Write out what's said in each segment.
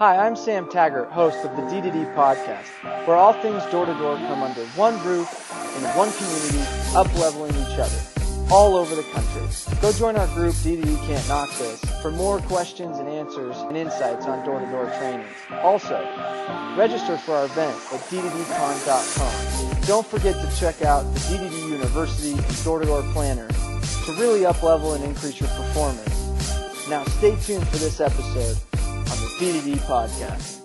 Hi, I'm Sam Taggart, host of the D2D Podcast, where all things door-to-door come under one roof in one community, up-leveling each other, all over the country. Go join our group, D2D Can't Knock This, for more questions and answers and insights on door-to-door trainings. Also, register for our event at D2DCon.com. Don't forget to check out the D2D University and Door-to-Door Planner to really up-level and increase your performance. Now stay tuned for this episode on the D2D Podcast.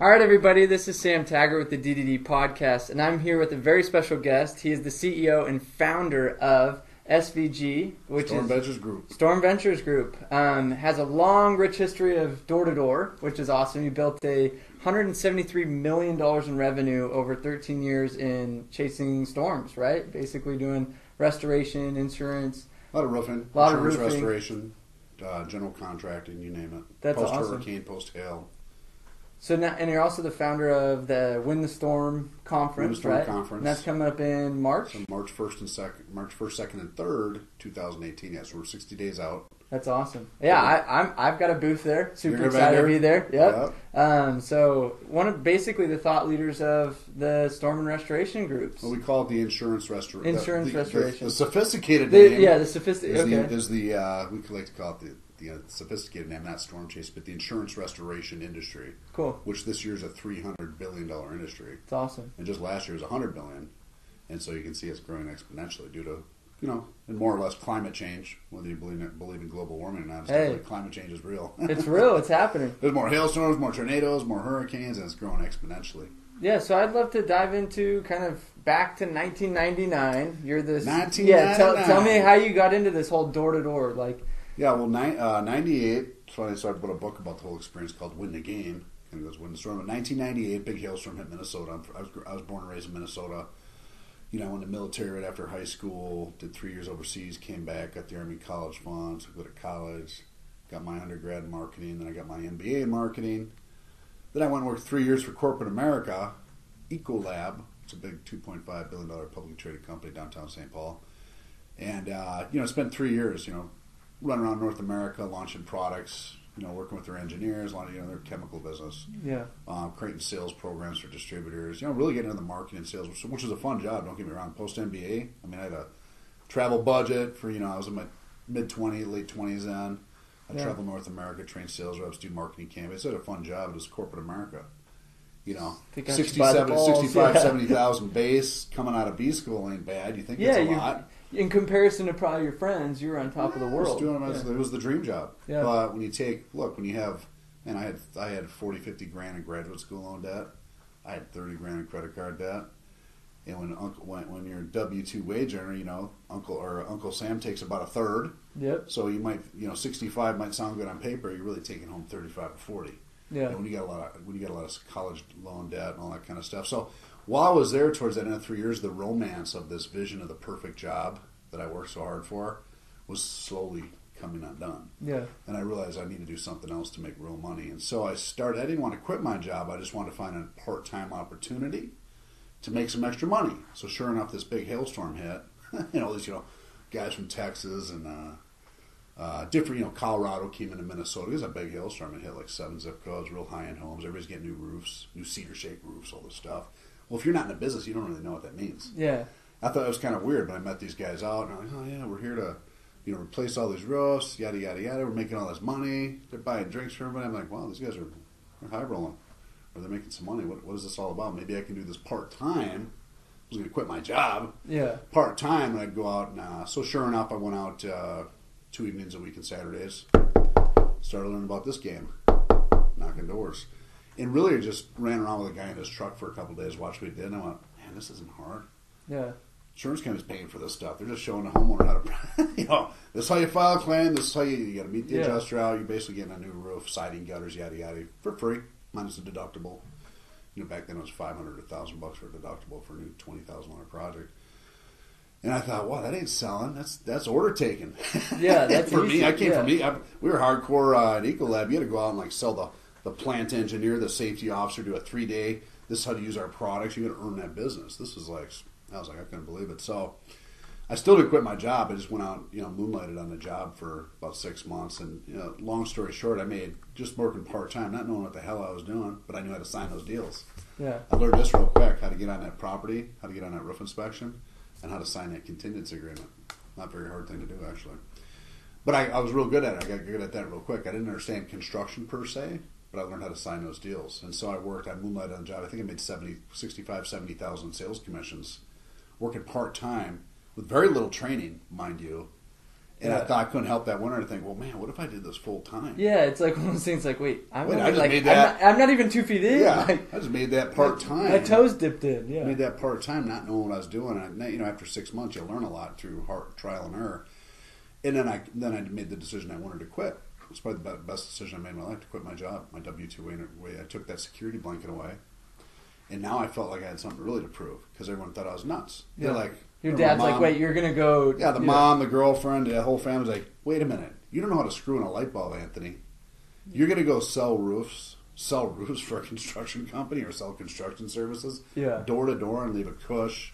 All right, everybody, this is Sam Taggart with the D2D Podcast, and I'm here with a very special guest. He is the CEO and founder of SVG, which Storm is Ventures Group. Storm Ventures Group has a long, rich history of door-to-door, which is awesome. You built a $173 million in revenue over 13 years in chasing storms, right? Basically doing restoration, insurance. A lot of roofing, a lot of roofing, restoration. General contracting, you name it. That's awesome. Post-hurricane, post-hail. So now, and you're also the founder of the Win the Storm conference, Conference. And that's coming up in March? So March 1st, 2nd, and 3rd, 2018. Yeah, so we're 60 days out. That's awesome. Yeah, I've got a booth there. Super excited to be there. Yep. So one of basically the thought leaders of the storm and restoration groups. Well, we call it the insurance restoration. The sophisticated name. Yeah, the sophisticated. Okay. We like to call it the sophisticated name, not storm chase, but the insurance restoration industry. Cool. Which this year is a $300 billion industry. It's awesome. And just last year was $100 billion, and so you can see it's growing exponentially due to, you know, and more or less climate change, whether you believe in global warming or not. It's like climate change is real. It's real. It's happening. There's more hailstorms, more tornadoes, more hurricanes, and it's growing exponentially. Yeah, so I'd love to dive into kind of back to 1999. You're this... 1999. Yeah, tell me how you got into this whole door-to-door. Yeah, well, 98, that's when I started to put a book about the whole experience called Win the Game. And it goes Win the Storm. In 1998, big hailstorm hit Minnesota. I was born and raised in Minnesota. You know, I went to the military right after high school, did 3 years overseas, came back, got the Army college funds, went to college, got my undergrad in marketing, then I got my MBA in marketing. Then I went and worked 3 years for corporate America, Ecolab. It's a big $2.5 billion publicly traded company downtown St. Paul. And, you know, spent 3 years, you know, running around North America, launching products, you know, working with their engineers, their chemical business. Yeah. Creating sales programs for distributors. You know, really getting into the marketing and sales, which was a fun job, don't get me wrong. Post-MBA, I mean, I had a travel budget for, I was in my mid-20s, late 20s then. I traveled North America, trained sales reps, do marketing campaigns. It was a fun job. It was corporate America. You know, 70,000 base coming out of B school ain't bad. You think that's a lot. In comparison to probably your friends, you were on top of the world. It was the dream job. Yeah. But when you I had 40, 50 grand in graduate school loan debt. I had 30 grand in credit card debt. And when you're a W-2 wage earner, Uncle Sam takes about a third. Yep. So you might, 65 might sound good on paper. You're really taking home 35 or 40. Yeah. And when you got a lot of college loan debt and all that kind of stuff. So while I was there towards the end of 3 years, the romance of this vision of the perfect job that I worked so hard for was slowly coming undone. Yeah. And I realized I need to do something else to make real money. And so I didn't want to quit my job. I just wanted to find a part-time opportunity to make some extra money. So sure enough, this big hailstorm hit. And all these, guys from Texas and different, Colorado came into Minnesota. It was a big hailstorm. It hit like 7 zip codes, real high-end homes. Everybody's getting new roofs, new cedar-shaped roofs, all this stuff. Well, if you're not in the business, you don't really know what that means. Yeah. I thought it was kind of weird, but I met these guys out, and I'm like, oh, yeah, we're here to, replace all these roofs, yada, yada, yada. We're making all this money. They're buying drinks for everybody. I'm like, wow, these guys are high rolling, or they're making some money. What is this all about? Maybe I can do this part-time. I was going to quit my job. Yeah. Part-time, and I'd go out, and so sure enough, I went out 2 evenings a week and Saturdays. Started learning about this game, knocking doors. And really, I just ran around with a guy in his truck for a couple of days, watched what he did, and I went, man, this isn't hard. Yeah. Insurance company's paying for this stuff. They're just showing the homeowner how to, this is how you file a claim, this is how you got to meet the adjuster out. You're basically getting a new roof, siding, gutters, yada, yada, for free, minus a deductible. Back then it was $500 or $1,000 for a deductible for a new $20,000 project. And I thought, wow, that ain't selling. That's order taking. Yeah, that's for me. I came from me. We were hardcore at Ecolab. You had to go out and sell the plant engineer, the safety officer, do a 3-day, this is how to use our products. You got to earn that business. I couldn't believe it. So I still didn't quit my job. I just went out, moonlighted on the job for about 6 months. And, long story short, I made just working part-time, not knowing what the hell I was doing, but I knew how to sign those deals. Yeah. I learned this real quick, how to get on that property, how to get on that roof inspection, and how to sign that contingency agreement. Not a very hard thing to do, actually. But I was real good at it. I got good at that real quick. I didn't understand construction per se, but I learned how to sign those deals. And so I moonlighted on the job. I think I made 65,000-70,000 sales commissions working part-time, with very little training, mind you. And yeah. I thought I couldn't help that winter to think, well, man, what if I did this full time? Yeah, it's like one of those things like, I'm not even 2 feet in. Yeah, like, I just made that part time. My toes dipped in, yeah. I made that part time not knowing what I was doing. And, after 6 months, you learn a lot through trial and error. And then I made the decision I wanted to quit. It was probably the best decision I made in my life, to quit my job, my W-2 way. I took that security blanket away. And now I felt like I had something really to prove, because everyone thought I was nuts. Yeah. They're like... Your dad's like, wait, you're going to go... Yeah, the mom, the girlfriend, the whole family's like, wait a minute. You don't know how to screw in a light bulb, Anthony. You're going to go sell roofs for a construction company, or sell construction services, door to door, and leave a cush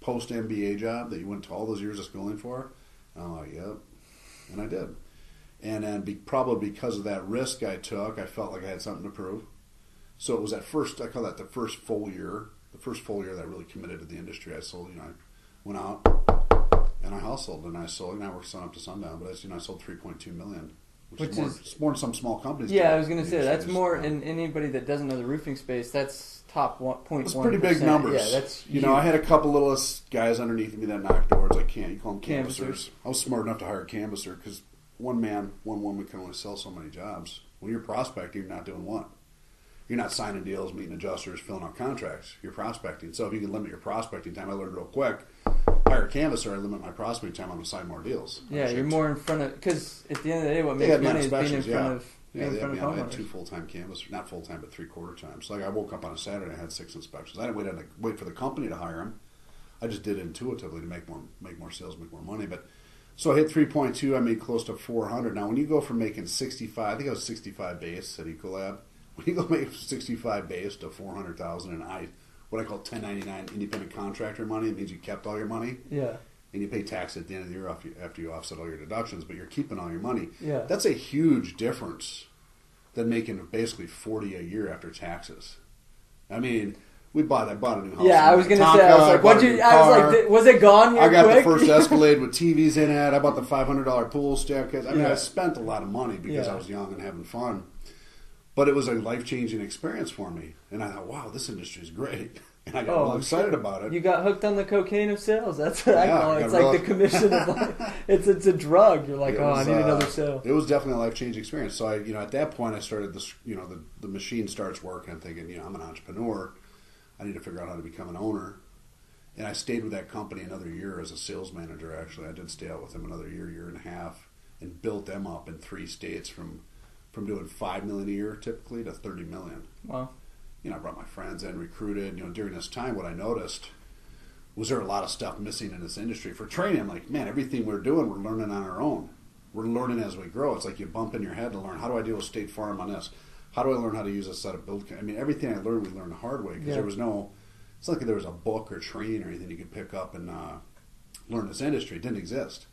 post-MBA job that you went to all those years of schooling for? And I'm like, yep. And I did. And then probably because of that risk I took, I felt like I had something to prove. So it was I call that the first full year that I really committed to the industry. I sold, went out and I hustled and I sold, and I worked sun up to sundown, but I sold $3.2 million, which is more than some small companies. Yeah, I was going to say that's more. And anybody that doesn't know the roofing space, that's top 1.1%. That's pretty big numbers. Yeah, that's huge. I had a couple little guys underneath me that knocked doors. You call them canvassers. I was smart enough to hire a canvasser, because one woman can only sell so many jobs. When you're prospecting, you're not doing one. You're not signing deals, meeting adjusters, filling out contracts. You're prospecting. So if you can limit your prospecting time, I learned real quick, hire a canvasser, I limit my prospecting time, I'm going to sign more deals. Yeah, you're more in front of, because at the end of the day, what makes money is being in front of homeowners. I had 2 full-time canvassers, not full-time, but three-quarter time. So I woke up on a Saturday, I had 6 inspections. I didn't wait for the company to hire them. I just did it intuitively to make more sales, make more money. But so I hit 3.2, I made close to 400. Now when you go from making 65, I think I was 65 base at Ecolab, when you go make 65 base to 400,000, and what I call 1099 independent contractor money, it means you kept all your money. Yeah. And you pay tax at the end of the year after you offset all your deductions, but you're keeping all your money. Yeah. That's a huge difference than making basically 40 a year after taxes. I mean, I bought a new house. Yeah, I was going to say, was it gone? I got the first Escalade with TVs in it. I bought the $500 pool staircase. I spent a lot of money because I was young and having fun. But it was a life-changing experience for me. And I thought, wow, this industry is great. And I got real excited about it. You got hooked on the cocaine of sales. That's what I call it. It's like the commission of life. It's a drug. You're like, I need another sale. It was definitely a life-changing experience. So, at that point, I started this, the machine starts working. I'm thinking, I'm an entrepreneur. I need to figure out how to become an owner. And I stayed with that company another year as a sales manager, actually. I did stay out with them another year and a half, and built them up in 3 states from doing $5 million a year typically to $30 million. Wow. I brought my friends in, recruited. During this time, what I noticed was there a lot of stuff missing in this industry for training. I'm like, man, everything we're doing, we're learning on our own. We're learning as we grow. It's like you bump in your head to learn, how do I deal with State Farm on this? How do I learn how to use a set of build? Everything I learned, we learned the hard way, because it's not like there was a book or training or anything you could pick up and learn this industry. It didn't exist.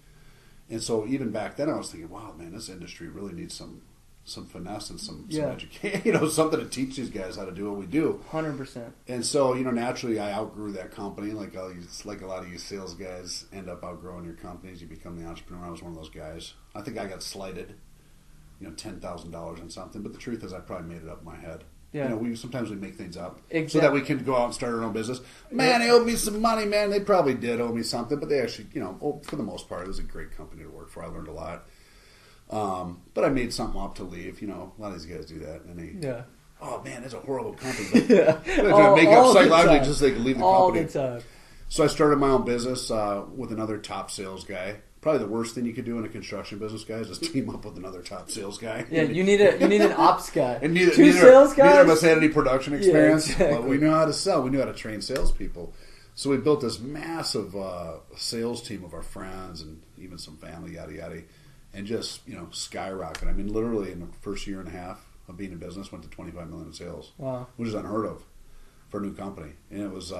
And so even back then, I was thinking, wow, man, this industry really needs some finesse and some education, something to teach these guys how to do what we do. 100%. And so, naturally I outgrew that company. Like a lot of you sales guys end up outgrowing your companies. You become the entrepreneur. I was one of those guys. I think I got slighted, $10,000 on something. But the truth is I probably made it up in my head. Yeah. Sometimes we make things up so that we can go out and start our own business. Man, they owed me some money, man. They probably did owe me something, but they actually, for the most part, it was a great company to work for. I learned a lot. But I made something up to leave. A lot of these guys do that, and oh man, that's a horrible company. But I make up psychologically just so they can leave the company. All the time. So I started my own business with another top sales guy. Probably the worst thing you could do in a construction business, guys, is team up with another top sales guy. Yeah, you need an ops guy. And two sales guys. Neither of us had any production experience, but we knew how to sell. We knew how to train salespeople. So we built this massive sales team of our friends and even some family, yada yada. And just, skyrocket. Literally in the first year and a half of being in business, went to $25 million in sales. Wow. Which is unheard of for a new company. And it was,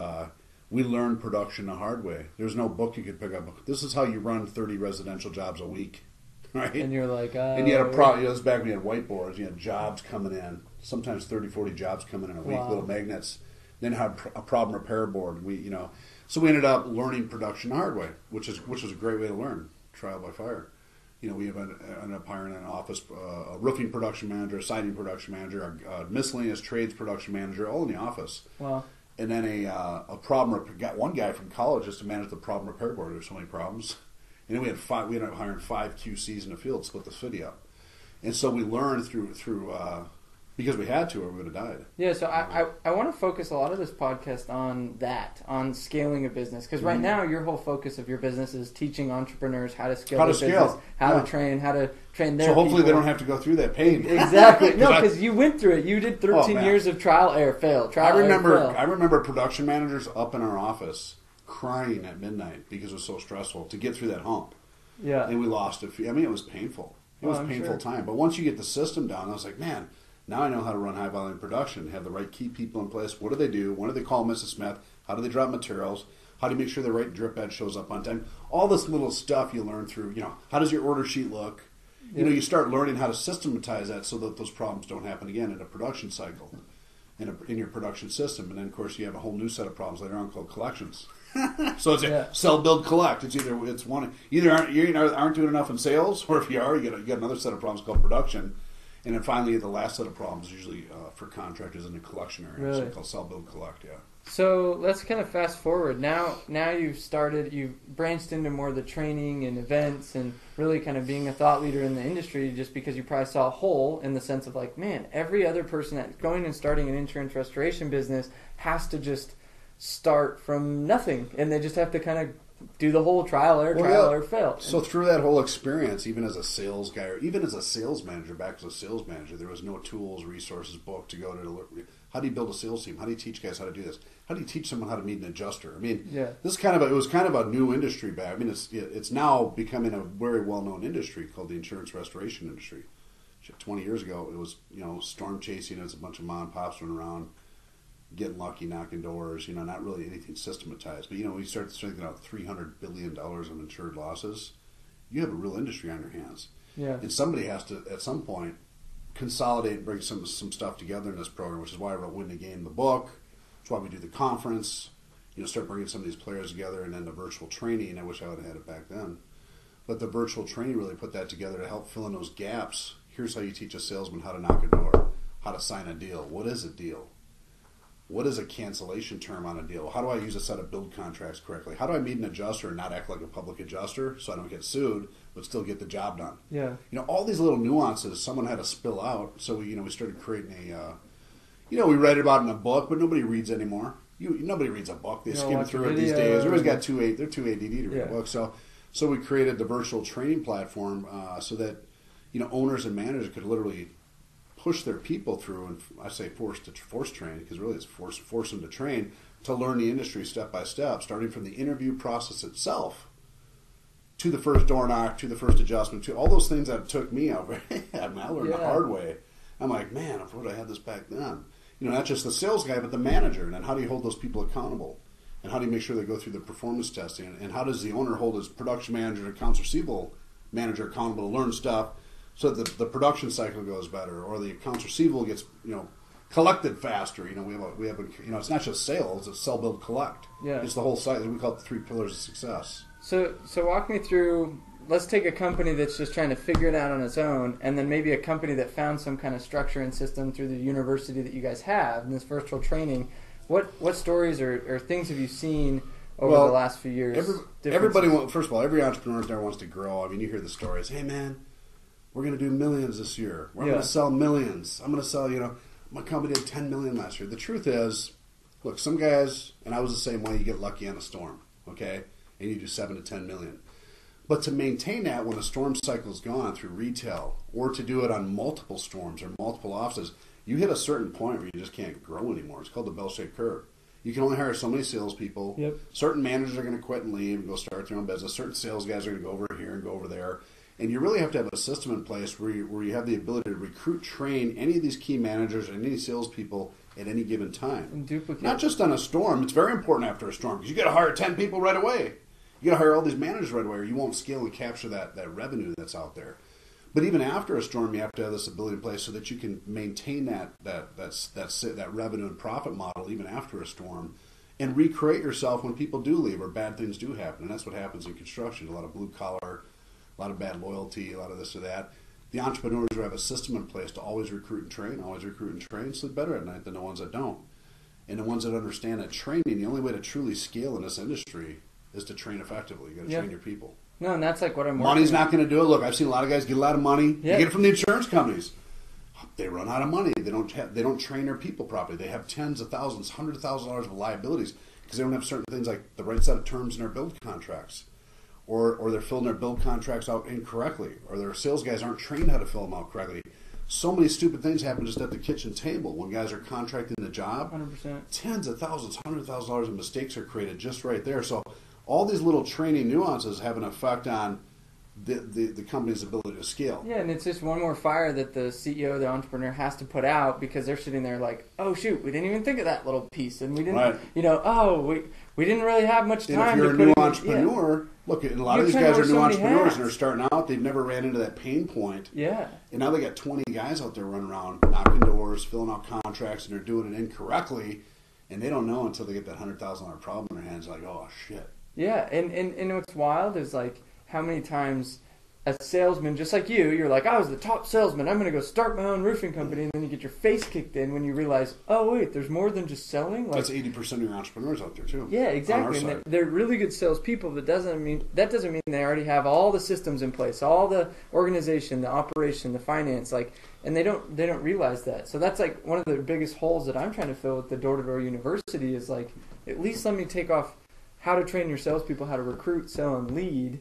We learned production the hard way. There's no book you could pick up. This is how you run 30 residential jobs a week, right? And you're like, and you had a problem. You know, this back when you had whiteboards, you had jobs coming in. Sometimes 30, 40 jobs coming in a week, little magnets. Then had a problem repair board. We, you know, so we ended up learning production the hard way, which is a great way to learn, trial by fire. You know, we have ended up hiring an office, a roofing production manager, a siding production manager, a miscellaneous trades production manager, all in the office. Wow. And then a problem, got one guy from college just to manage the problem repair board. There's so many problems. And then we ended up hiring 5 QCs in the field, split the city up. And so we learned through because we had to or we would have died. Yeah, so I want to focus a lot of this podcast on that, on scaling a business. Because right now your whole focus of your business is teaching entrepreneurs how to scale business, how to train their people. So hopefully they don't have to go through that pain. Exactly. No, because you went through it. You did 13 years of trial, error, fail. I remember production managers up in our office crying at midnight because it was so stressful to get through that hump. Yeah. And we lost a few. I mean, it was painful. It was a painful time. But once you get the system down, I was like, man, now I know how to run high-volume production, have the right key people in place. What do? When do they call Mrs. Smith? How do they drop materials? How do you make sure the right drip bed shows up on time? All this little stuff you learn through, you know, how does your order sheet look? You know, you start learning how to systematize that so that those problems don't happen again in a production cycle, in your production system. And then, of course, you have a whole new set of problems later on called collections. So it's a sell, build, collect. It's either you aren't doing enough in sales, or if you are, you got another set of problems called production. And then finally, the last set of problems usually for contractors in the collection area, really? So called sell, build, collect. Yeah. So let's kind of fast forward. Now you've branched into more of the training and events, and really kind of being a thought leader in the industry. Just because you probably saw a hole in the sense of like, man, every other person that's going and starting an insurance restoration business has to just start from nothing, and they just have to kind of do the whole trial, error, fail. So through that whole experience, even as a sales guy or even as a sales manager, there was no tools, resources, book to go to. How do you build a sales team? How do you teach guys how to do this? How do you teach someone how to meet an adjuster? I mean, it was kind of a new industry back. I mean, it's now becoming a very well-known industry called the insurance restoration industry. 20 years ago, it was, you know, storm chasing. It was a bunch of mom and pops running around, getting lucky, knocking doors, you know, not really anything systematized. But, you know, when you start thinking about $300 billion of insured losses, you have a real industry on your hands. Yeah. And somebody has to, at some point, consolidate and bring some stuff together in this program, which is why I wrote Win the Game, the book. That's why we do the conference, you know, start bringing some of these players together, and then the virtual training. I wish I would have had it back then. But the virtual training really put that together to help fill in those gaps. Here's how you teach a salesman how to knock a door, how to sign a deal. What is a deal? What is a cancellation term on a deal? How do I use a set of build contracts correctly? How do I meet an adjuster and not act like a public adjuster so I don't get sued but still get the job done? Yeah. You know, all these little nuances someone had to spill out. So we started creating we read about it in a book, but nobody reads anymore. Nobody reads a book. They skim through it these days. Everybody's got they're too ADD to read a book. So we created the virtual training platform so that, you know, owners and managers could literally push their people through, and I say force train because really it's force them to train, to learn the industry step by step, starting from the interview process itself to the first door knock, to the first adjustment, to all those things that took me over. I learned the hard way. I'm like, man, if I would have had this back then. You know, not just the sales guy, but the manager. And then how do you hold those people accountable? And how do you make sure they go through the performance testing? And how does the owner hold his production manager and accounts receivable manager accountable to learn stuff? So the production cycle goes better, or the accounts receivable gets, you know, collected faster. You know, we have a, you know, it's not just sales; it's sell, build, collect. Yeah, it's the whole cycle. We call it the 3 pillars of success. So walk me through. Let's take a company that's just trying to figure it out on its own, and then maybe a company that found some kind of structure and system through the university that you guys have in this virtual training. What stories or things have you seen over the last few years? Every entrepreneur there wants to grow. I mean, you hear the stories. Hey, man, we're going to do millions this year. We're going to sell millions. I'm going to sell, you know, my company did 10 million last year. The truth is, look, some guys, and I was the same way, you get lucky on a storm, okay? And you do 7 to 10 million. But to maintain that when a storm cycle is gone through retail, or to do it on multiple storms or multiple offices, you hit a certain point where you just can't grow anymore. It's called the bell-shaped curve. You can only hire so many salespeople. Yep. Certain managers are going to quit and leave and go start their own business. Certain sales guys are going to go over here and go over there. And you really have to have a system in place where you have the ability to recruit, train any of these key managers and any salespeople at any given time. And duplicate. Not just on a storm. It's very important after a storm because you got to hire 10 people right away. You got to hire all these managers right away or you won't scale and capture that revenue that's out there. But even after a storm, you have to have this ability in place so that you can maintain that revenue and profit model even after a storm and recreate yourself when people do leave or bad things do happen. And that's what happens in construction. A lot of blue collar, a lot of bad loyalty, a lot of this or that. The entrepreneurs who have a system in place to always recruit and train, sleep better at night than the ones that don't. And the ones that understand that training, the only way to truly scale in this industry is to train effectively. You got to train your people. No, and that's like what I'm working on. Money's not going to do it. Look, I've seen a lot of guys get a lot of money. Yep. They get it from the insurance companies. They run out of money. They don't train their people properly. They have tens of thousands, hundreds of thousands of dollars of liabilities because they don't have certain things like the right set of terms in their build contracts, or they're filling their build contracts out incorrectly, or their sales guys aren't trained how to fill them out correctly. So many stupid things happen just at the kitchen table when guys are contracting the job. 100%. Tens of thousands, hundreds of thousands of dollars of mistakes are created just right there. So all these little training nuances have an effect on the company's ability to scale. Yeah, and it's just one more fire that the CEO, the entrepreneur, has to put out because they're sitting there like, oh, shoot, we didn't even think of that little piece. And we didn't, we didn't really have much time to put in. If you're a new entrepreneur, look, and a lot of these guys are new entrepreneurs and they're starting out. They've never ran into that pain point. Yeah. And now they got 20 guys out there running around, knocking doors, filling out contracts, and they're doing it incorrectly. And they don't know until they get that $100,000 problem in their hands, like, oh, shit. Yeah, and what's wild is like how many times a salesman, just like you're like, I was the top salesman, I'm going to go start my own roofing company, and then you get your face kicked in when you realize, oh wait, there's more than just selling. Like, that's 80% of your entrepreneurs out there too. Yeah, exactly. And they're really good salespeople, but that doesn't mean they already have all the systems in place, all the organization, the operation, the finance, like, and they don't realize that. So that's like one of the biggest holes that I'm trying to fill with the door-to-door university is like, at least let me take off how to train your salespeople, how to recruit, sell, and lead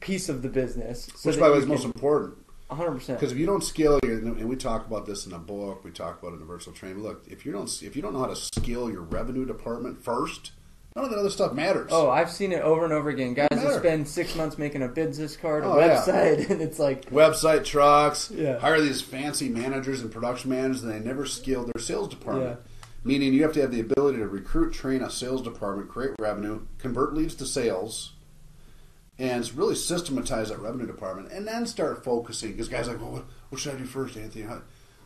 piece of the business. So which, by the way, is most important. 100%. Because if you don't scale, and we talk about this in the book, we talk about it in the virtual training. Look, if you don't know how to scale your revenue department first, none of that other stuff matters. Oh, I've seen it over and over again. Guys that spend 6 months making a business card, a website, and it's like... Website, trucks, hire these fancy managers and production managers, and they never scaled their sales department. Yeah. Meaning you have to have the ability to recruit, train a sales department, create revenue, convert leads to sales, and really systematize that revenue department, and then start focusing. Because guys are like, well, what should I do first, Anthony?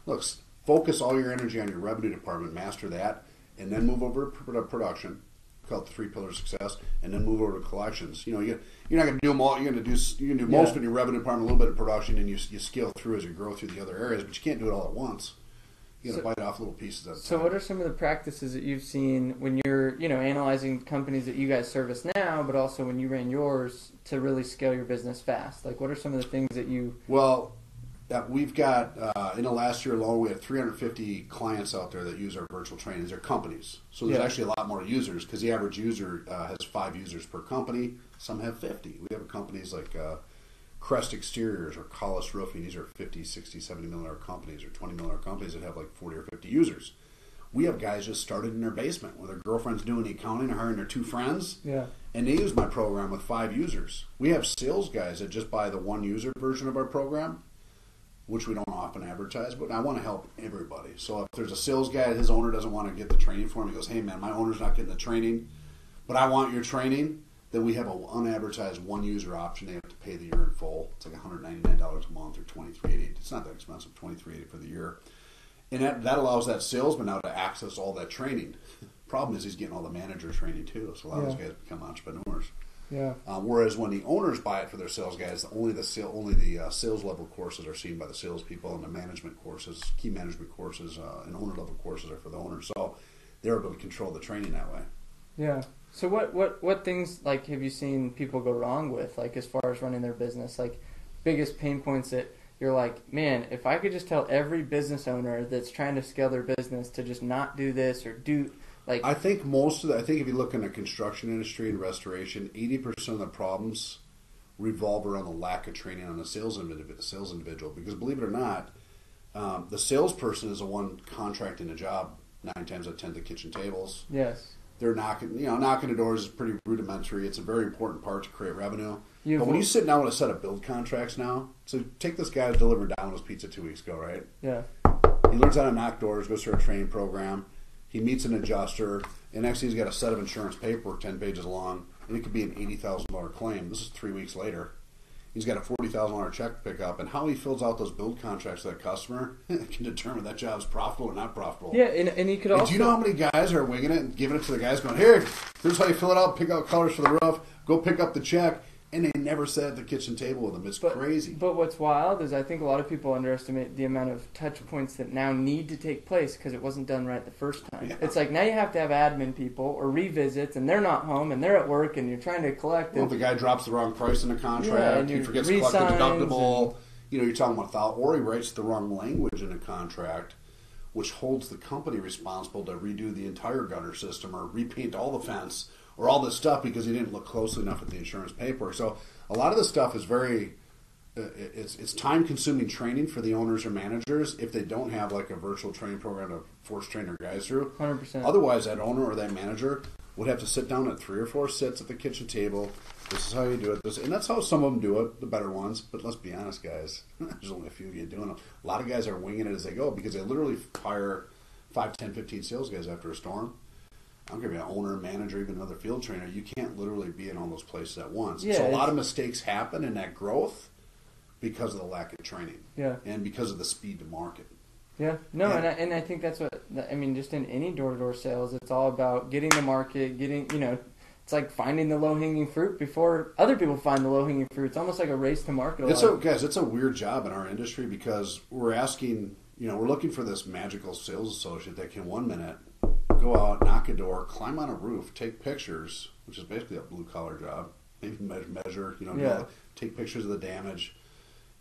Look, focus all your energy on your revenue department, master that, and then move over to production, call it the 3 pillars of success, and then move over to collections. You know, you're not going to do them all. You're going to do most in your revenue department, a little bit of production, and you scale through as you grow through the other areas, but you can't do it all at once. You got to bite off little pieces of it. So what are some of the practices that you've seen when you're, analyzing companies that you guys service now, but also when you ran yours to really scale your business fast? Like, what are some of the things that you... Well, we've got, in the last year alone, we have 350 clients out there that use our virtual trainings. They're companies. So there's actually a lot more users because the average user has 5 users per company. Some have 50. We have companies like Crest Exteriors or Collis Roofing. These are 50, 60, 70 million dollar companies or 20 million dollar companies that have like 40 or 50 users. We have guys just started in their basement where their girlfriend's doing the accounting or hiring their 2 friends. Yeah. And they use my program with 5 users. We have sales guys that just buy the 1 user version of our program, which we don't often advertise, but I want to help everybody. So if there's a sales guy, his owner doesn't want to get the training for him, he goes, hey man, my owner's not getting the training, but I want your training. Then we have an unadvertised 1-user option. They have to pay the year in full. It's like $199 a month or $23.80. It's not that expensive, $23.80 for the year. And that allows that salesman now to access all that training. Problem is he's getting all the manager training too. So a lot of those guys become entrepreneurs. Yeah. Whereas when the owners buy it for their sales guys, only the sales level courses are seen by the salespeople, and the management courses, key management courses, and owner level courses are for the owners. So they're able to control the training that way. Yeah. So what things like have you seen people go wrong with, like as far as running their business, like biggest pain points that you're like, man, if I could just tell every business owner that's trying to scale their business to just not do this or do like. I think if you look in the construction industry and restoration, 80% of the problems revolve around the lack of training on the sales individual. Because believe it or not, the salesperson is the one contracting the job 9 times out of 10 at the kitchen tables. Yes. They're knocking the doors is pretty rudimentary. It's a very important part to create revenue. But when you sit down with a set of build contracts now, so take this guy who delivered Domino's Pizza 2 weeks ago, right? Yeah. He learns how to knock doors, goes through a training program, he meets an adjuster, and next he's got a set of insurance paperwork 10 pages long, and it could be an $80,000 claim. This is 3 weeks later. He's got a $40,000 check to pick up, and how he fills out those build contracts to that customer can determine that job's profitable or not profitable. Yeah, and he could also... Do you know how many guys are winging it and giving it to the guys going, here, here's how you fill it out, pick out colors for the roof, go pick up the check, and they never sat at the kitchen table with them. It's crazy. But what's wild is I think a lot of people underestimate the amount of touch points that now need to take place because it wasn't done right the first time. Yeah. It's like now you have to have admin people or revisits, and they're not home, and they're at work, and you're trying to collect. Well, the guy drops the wrong price in a contract, and he forgets to collect the deductible. And, you're talking about foul, or he writes the wrong language in a contract, which holds the company responsible to redo the entire gutter system or repaint all the fence. Or all this stuff because he didn't look closely enough at the insurance paperwork. So a lot of this stuff is very, it's time-consuming training for the owners or managers if they don't have like a virtual training program to force train their guys through. 100%. Otherwise, that owner or that manager would have to sit down at 3 or 4 sits at the kitchen table. This is how you do it. And that's how some of them do it, the better ones. But let's be honest, guys. There's only a few of you doing them. A lot of guys are winging it as they go because they literally hire 5, 10, 15 sales guys after a storm. I'm going to be an owner, manager, even another field trainer. You can't literally be in all those places at once. Yeah, so a lot of mistakes happen in that growth because of the lack of training. Yeah. And because of the speed to market. Yeah. No, and I think that's what, I mean, just in any door-to-door sales, it's all about getting the market, getting, it's like finding the low-hanging fruit before other people find the low-hanging fruit. It's almost like a race to market. Guys, it's a weird job in our industry because we're asking, we're looking for this magical sales associate that can 1 minute go out, knock a door, climb on a roof, take pictures, which is basically a blue-collar job. Maybe measure, take pictures of the damage.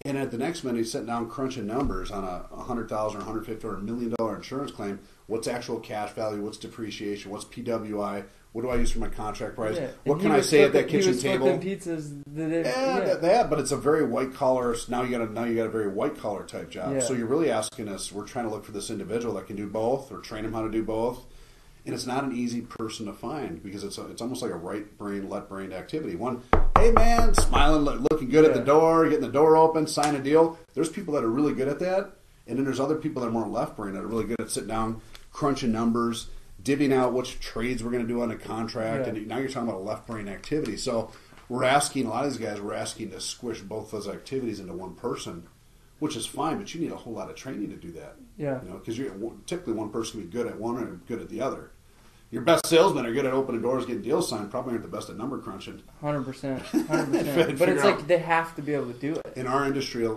And at the next minute, he's sitting down crunching numbers on a $100,000 or $150,000 or $1 million insurance claim. What's actual cash value? What's depreciation? What's PWI? What do I use for my contract price? Yeah. What can I say at that kitchen table? Pizzas but it's a very white-collar. Now you got a very white-collar type job. Yeah. So you're really asking us, we're trying to look for this individual that can do both or train them how to do both. And it's not an easy person to find because it's almost like a right brain, left brain activity. One, hey man, smiling, looking good at the door, getting the door open, sign a deal. There's people that are really good at that. And then there's other people that are more left brain that are really good at sitting down, crunching numbers, divvying out which trades we're going to do on a contract. Yeah. And now you're talking about a left brain activity. So a lot of these guys, we're asking to squish both those activities into one person, which is fine, but you need a whole lot of training to do that. Yeah. Because typically one person can be good at one and good at the other. Your best salesmen are good at opening doors, getting deals signed. Probably aren't the best at number crunching. 100%. But it's like they have to be able to do it. In our industry,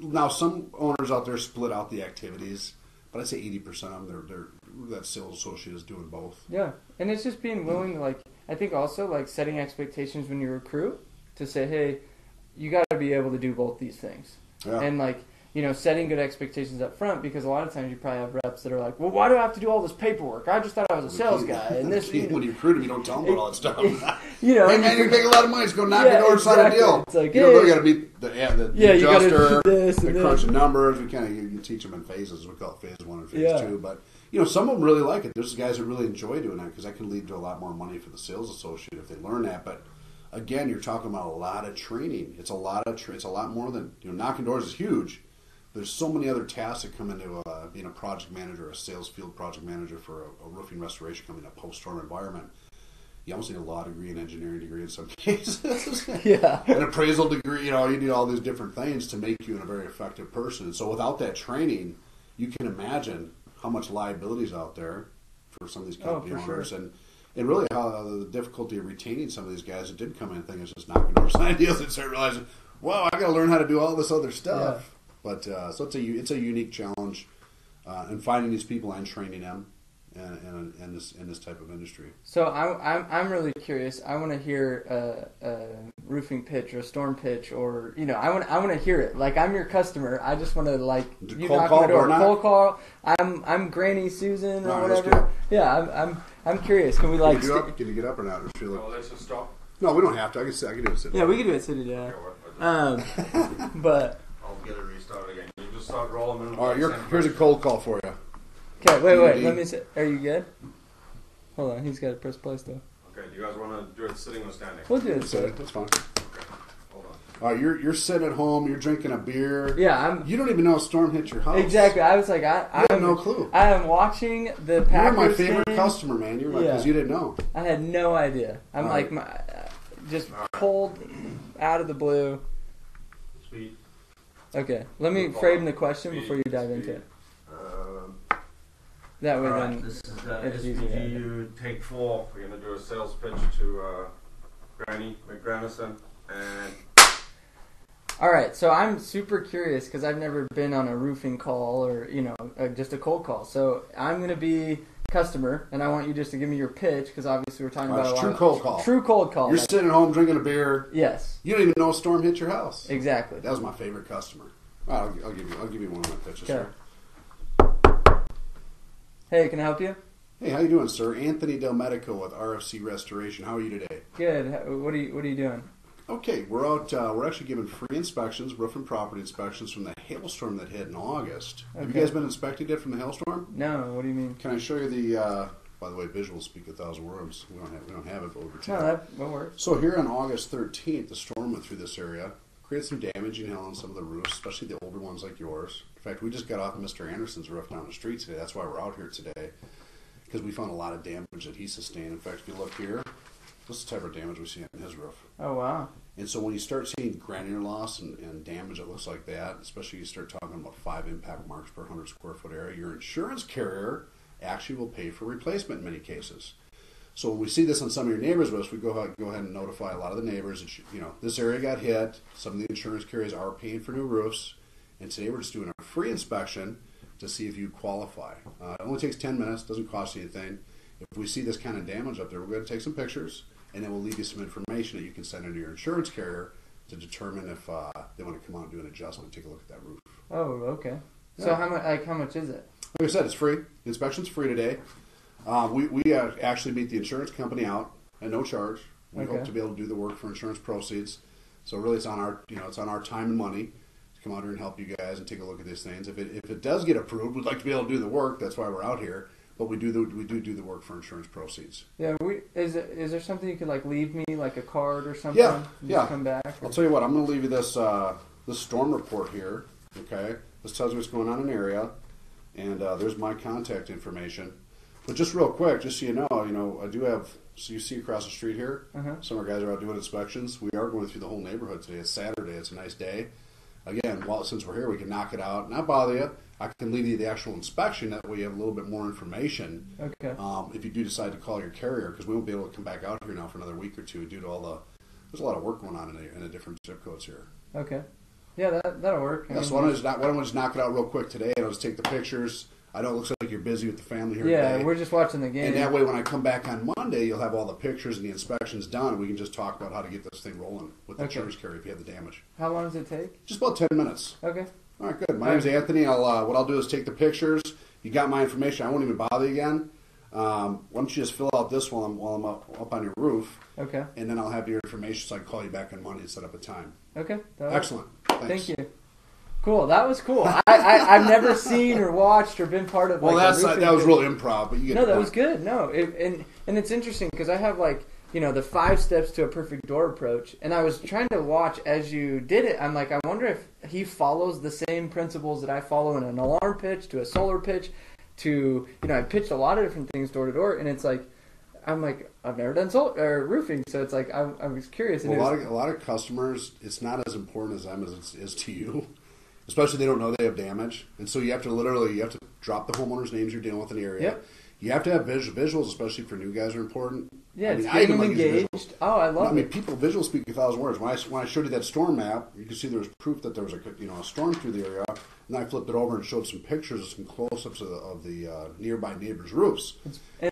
now some owners out there split out the activities, but I'd say 80% of them, that sales associate is doing both. Yeah, and it's just being willing to, I think also, setting expectations when you recruit to say, hey, you got to be able to do both these things. Yeah. And, setting good expectations up front because a lot of times you probably have reps that are like, well, why do I have to do all this paperwork? I just thought I was a sales guy. And this, when you recruit him, you don't tell him about all that stuff. Hey, man, you're making a lot of money. Just go knock your door and sign a deal. It's like, really got to meet the adjuster, the crunch of numbers. We you teach them in phases. We call it phase 1 and phase 2. But, some of them really like it. There's guys that really enjoy doing that because that can lead to a lot more money for the sales associate if they learn that. But, again, you're talking about a lot of training. It's a lot of it's a lot more than, knocking doors is huge. There's so many other tasks that come into being a project manager, a sales field project manager for a roofing restoration company in a post-storm environment. You almost need a law degree, an engineering degree in some cases. Yeah. An appraisal degree. You need all these different things to make you a very effective person. And so without that training, you can imagine how much liability is out there for some of these company owners. Sure. And really how the difficulty of retaining some of these guys that did come in and think it's just knocking doors and ideas and start realizing, wow, I got to learn how to do all this other stuff. Yeah. But so it's a unique challenge in finding these people and training them in this type of industry. So I'm really curious. I want to hear a roofing pitch or a storm pitch or I want to hear it. Like I'm your customer. I just want to you knock on the door, cold call. I'm Granny Susan or whatever. Yeah, I'm curious. Can we Can you get up or not? Or feel like... Let's just stop. No, we don't have to. I can do it sitting. Yeah, we can do it sitting down. But I'll get it restarted again. You just start rolling. All right, here's a cold call for you. Okay, wait. Let me see. Are you good? Hold on, he's got to press play still. Okay, do you guys want to do it sitting or standing? We'll do it sitting. That's fine. Okay. You're sitting at home, you're drinking a beer. Yeah, you don't even know a storm hit your house. Exactly. I was like, I have no clue. I am watching the Packers. You're my favorite customer, man. You're like, because you didn't know. I had no idea. I'm like, just pulled out of the blue. Sweet. Okay, let me frame the question before you dive into it. That way, then. This is SPGU Take 4. We're going to do a sales pitch to Granny McGranison and. All right, so I'm super curious because I've never been on a roofing call or, just a cold call. So I'm going to be customer, and I want you just to give me your pitch because obviously we're talking about a true cold call. True cold call. You're sitting at home drinking a beer. Yes. You don't even know a storm hit your house. Exactly. That was my favorite customer. I'll give you one of my pitches here. Hey, can I help you? Hey, how you doing, sir? Anthony Delmedico with RFC Restoration. How are you today? Good. What are you doing? Okay, we're out. We're actually giving free inspections, roof and property inspections from the hailstorm that hit in August. Okay. Have you guys been inspected yet from the hailstorm? No. What do you mean? Can I show you the? By the way, visuals speak a thousand words. We don't have it over time. No, that won't work. So here on August 13th, the storm went through this area, created some damage and hail on some of the roofs, especially the older ones like yours. In fact, we just got off Mr. Anderson's roof down the street today. That's why we're out here today, because we found a lot of damage that he sustained. In fact, if you look here. That's the type of damage we see on his roof. Oh, wow. And so when you start seeing granular loss and damage that looks like that, especially you start talking about 5 impact marks per 100 square foot area, your insurance carrier actually will pay for replacement in many cases. So when we see this on some of your neighbors' roofs, we go ahead and notify a lot of the neighbors that, this area got hit. Some of the insurance carriers are paying for new roofs. And today we're just doing a free inspection to see if you qualify. It only takes 10 minutes. Doesn't cost anything. If we see this kind of damage up there, we're going to take some pictures. And then we'll leave you some information that you can send into your insurance carrier to determine if they want to come out and do an adjustment, take a look at that roof. Oh, okay. Yeah. So how much is it? Like I said, it's free. The inspection's free today. We actually meet the insurance company out at no charge. We hope to be able to do the work for insurance proceeds. So really, it's on our time and money to come out here and help you guys and take a look at these things. If it does get approved, we'd like to be able to do the work. That's why we're out here. But we do the work for insurance proceeds. Yeah, is there something you could leave me a card or something? Yeah, and just come back. I'll tell you what, I'm going to leave you this this storm report here. Okay, this tells you what's going on in the area, and there's my contact information. But just real quick, just so you know, I do have. So you see across the street here, some of our guys are out doing inspections. We are going through the whole neighborhood today. It's Saturday. It's a nice day. Again, since we're here, we can knock it out, not bother you. I can leave you the actual inspection. That way you have a little bit more information. Okay. If you do decide to call your carrier, because we won't be able to come back out here now for another week or two due to there's a lot of work going on in the different zip codes here. Okay. Yeah, that'll work. Yeah, so why don't we just knock it out real quick today, and I'll just take the pictures. I know it looks like you're busy with the family here today. Yeah, we're just watching the game. And that way when I come back on Monday, you'll have all the pictures and the inspections done, and we can just talk about how to get this thing rolling with the insurance carrier if you have the damage. How long does it take? Just about 10 minutes. Okay. All right, good. My name's Anthony. What I'll do is take the pictures. You got my information. I won't even bother you again. Why don't you just fill out this while I'm up on your roof? Okay. And then I'll have your information so I can call you back on Monday and set up a time. Okay. Excellent. Thanks. Thank you. Cool. That was cool. I've never seen or watched or been part of. Well, that was real improv, but you get no. That was good. No, and it's interesting because I have the 5 steps to a perfect door approach, and I was trying to watch as you did it. I'm like, I wonder if he follows the same principles that I follow in an alarm pitch to a solar pitch to, I pitched a lot of different things door to door, and it's like, I'm like, I've never done solar or roofing, so it's like, I was curious. Well, a lot of customers, it's not as important as them as it is to you, especially they don't know they have damage, and so you have to literally drop the homeowners' names you're dealing with in the area. Yep. You have to have visuals, especially for new guys, are important. Yeah, it's getting them engaged. Oh, I love it. I mean, visuals speak a thousand words. When I showed you that storm map, you can see there was proof that there was a storm through the area. And I flipped it over and showed some pictures of some close-ups of the nearby neighbors' roofs.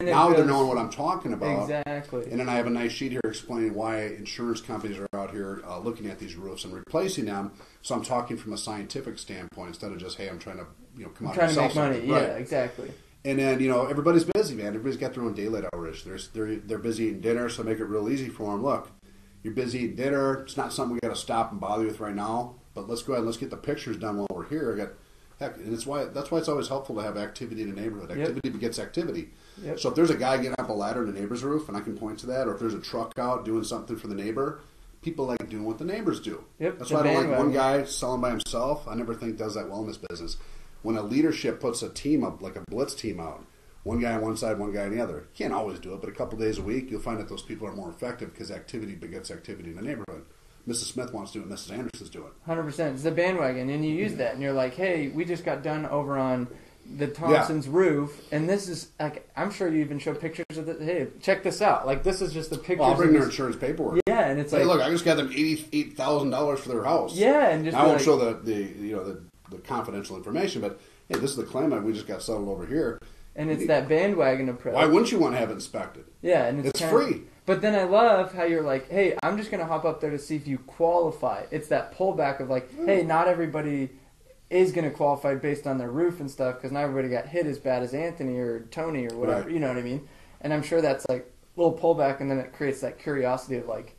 Now they're knowing what I'm talking about. Exactly. And then I have a nice sheet here explaining why insurance companies are out here looking at these roofs and replacing them. So I'm talking from a scientific standpoint instead of just, hey, I'm trying to come out and sell something. I'm trying to make money. Right. Yeah, exactly. And then, everybody's busy, man. Everybody's got their own daylight hours. They're busy eating dinner, so make it real easy for them. Look, you're busy eating dinner. It's not something we got to stop and bother you with right now. But let's go ahead and let's get the pictures done while we're here. And that's why it's always helpful to have activity in a neighborhood. Activity begets activity. Yep. So if there's a guy getting up a ladder in a neighbor's roof, and I can point to that, or if there's a truck out doing something for the neighbor, people like doing what the neighbors do. Yep, that's why I don't like one guy selling by himself. I never think does that well in this business. When a leadership puts a team up, like a blitz team out, one guy on one side, one guy on the other, you can't always do it, but a couple days a week, you'll find that those people are more effective because activity begets activity in the neighborhood. Mrs. Smith wants to do it, Mrs. Anderson's doing it. 100%. It's a bandwagon, and you use that, and you're like, hey, we just got done over on the Thompson's roof, and this is, like, I'm sure you even show pictures of the, hey, check this out. Like, this is just the pictures. Well, I'll bring their insurance paperwork. Yeah, and it's like, hey, look, I just got them $88,000 for their house. Yeah, and just I won't show the confidential information, but hey, this is the claim we just got settled over here. And it's that bandwagon approach. Why wouldn't you want to have it inspected? Yeah, and it's free. But then I love how you're like, hey, I'm just going to hop up there to see if you qualify. It's that pullback of like, hey, not everybody is going to qualify based on their roof and stuff because not everybody got hit as bad as Anthony or Tony or whatever. Right. You know what I mean? And I'm sure that's like a little pullback, and then it creates that curiosity of like,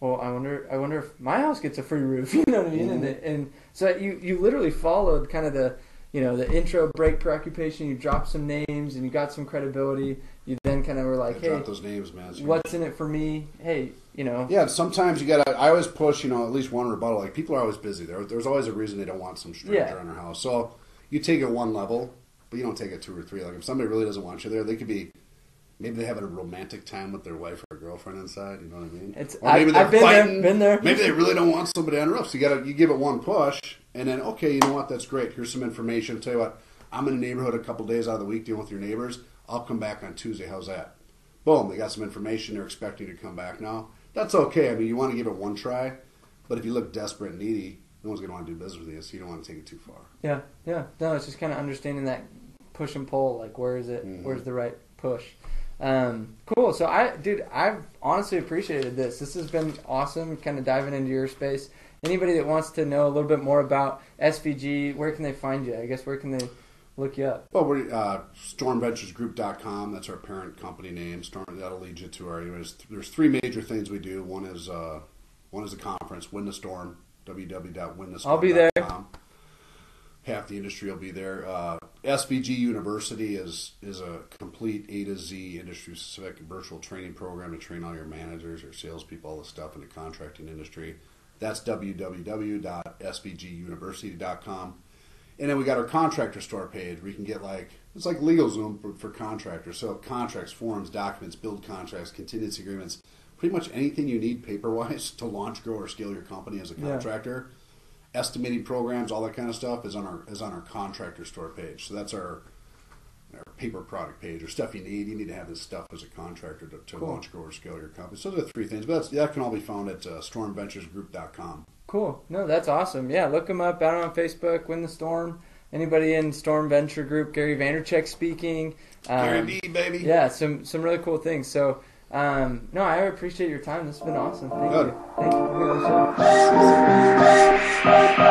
well, I wonder if my house gets a free roof. You know what I mean? And so you literally followed kind of the, you know, the intro break per occupation. You dropped some names and you got some credibility. You then kind of were like, hey, those names, man. What's in it for me? Hey, you know. Yeah, sometimes you got to, I always push, you know, at least one rebuttal. Like, people are always busy. There's always a reason they don't want some stranger in their house. So you take it one level, but you don't take it two or three. Like, if somebody really doesn't want you there, they could be, maybe they have a romantic time with their wife or girlfriend inside. You know what I mean? Or maybe I've been fighting. Maybe they really don't want somebody on the roof. So you give it one push, and then, okay, you know what? That's great. Here's some information. I'll tell you what, I'm in the neighborhood a couple days out of the week dealing with your neighbors. I'll come back on Tuesday. How's that? Boom. They got some information. They're expecting to come back now. That's okay. I mean, you want to give it one try, but if you look desperate and needy, no one's going to want to do business with you, so you don't want to take it too far. Yeah, yeah. No, it's just kind of understanding that push and pull. Like, where is it? Mm-hmm. Where's the right push? Cool. So I've honestly appreciated this. This has been awesome, kind of diving into your space. Anybody that wants to know a little bit more about SVG, where can they find you? I guess where can they look you up? Well, we're stormventuresgroup.com. That's our parent company name. Storm, that'll lead you to our, there's three major things we do. One is a conference, Win the Storm, www.winthestorm.com. I'll be there. Half the industry will be there. SVG University is a complete A to Z industry-specific virtual training program to train all your managers, your salespeople, all the stuff in the contracting industry. That's www.svguniversity.com. And then we got our contractor store page where you can get it's like LegalZoom for contractors. So contracts, forms, documents, build contracts, contingency agreements, pretty much anything you need paper-wise to launch, grow, or scale your company as a contractor. Yeah. Estimating programs, all that kind of stuff is on our contractor store page. So that's our paper product page or stuff you need. You need to have this stuff as a contractor to launch, grow, or scale your company. So those are three things, but that can all be found at stormventuresgroup.com. Cool. No, that's awesome. Yeah, look them up out on Facebook, Win the Storm. Anybody in Storm Venture Group, Gary Vaynerchuk speaking. Gary D, baby. Yeah, some really cool things. So, no, I appreciate your time. This has been awesome. Thank you. Thank you.